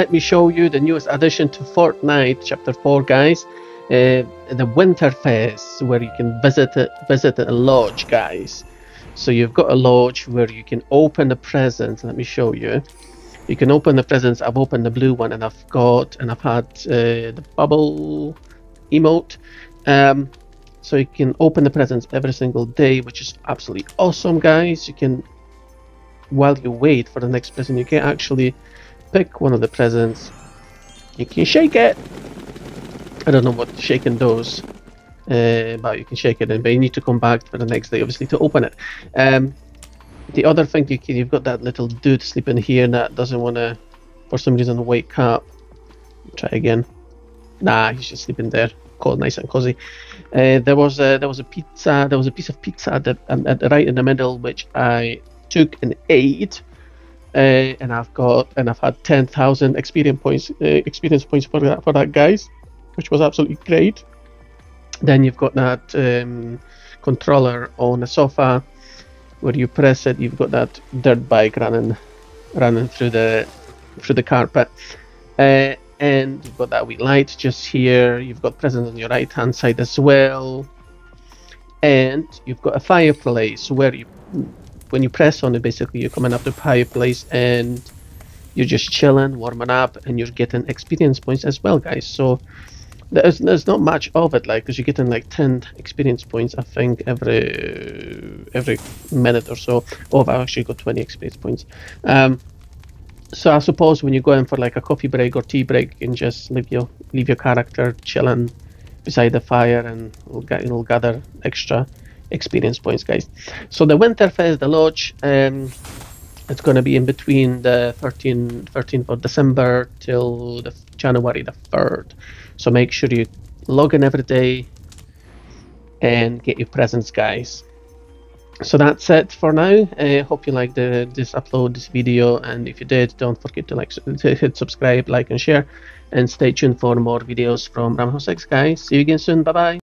Let me show you the newest addition to Fortnite Chapter 4, guys. The Winterfest, where you can visit a lodge, guys. So you've got a lodge where you can open the presents. Let me show you. You can open the presents. I've opened the blue one, and I've had the bubble emote. So you can open the presents every single day, which is absolutely awesome, guys. You can, while you wait for the next present, you can actually pick one of the presents. You can shake it. I don't know what shaking does, but you can shake it, and but you need to come back for the next day, obviously, to open it. The other thing you've got that little dude sleeping here that doesn't want to, for some reason, wake up. Try again. Nah, he's just sleeping there, nice and cozy. There was a piece of pizza right in the middle, which I took and ate. And I've had 10,000 experience points for that, guys, which was absolutely great. Then you've got that controller on the sofa where you press it. You've got that dirt bike running through the carpet, and you've got that wee light just here. You've got presents on your right hand side as well, and you've got a fireplace where you, when you press on it, basically you're coming up to the fireplace and you're just chilling, warming up, and you're getting experience points as well, guys. So there's not much of it, like, because you're getting like 10 experience points, I think, every minute or so. Oh, I've actually got 20 experience points. So I suppose when you go in for like a coffee break or tea break, you can just leave your character chilling beside the fire, and it'll gather extra experience points, guys. So the Winterfest, the lodge, it's going to be in between the 13th of December till the January the 3rd. So make sure you log in every day and get your presents, guys. So that's it for now. I hope you liked this video, and if you did, don't forget to hit subscribe, like and share, and stay tuned for more videos from RamechusX, guys. See you again soon. Bye bye.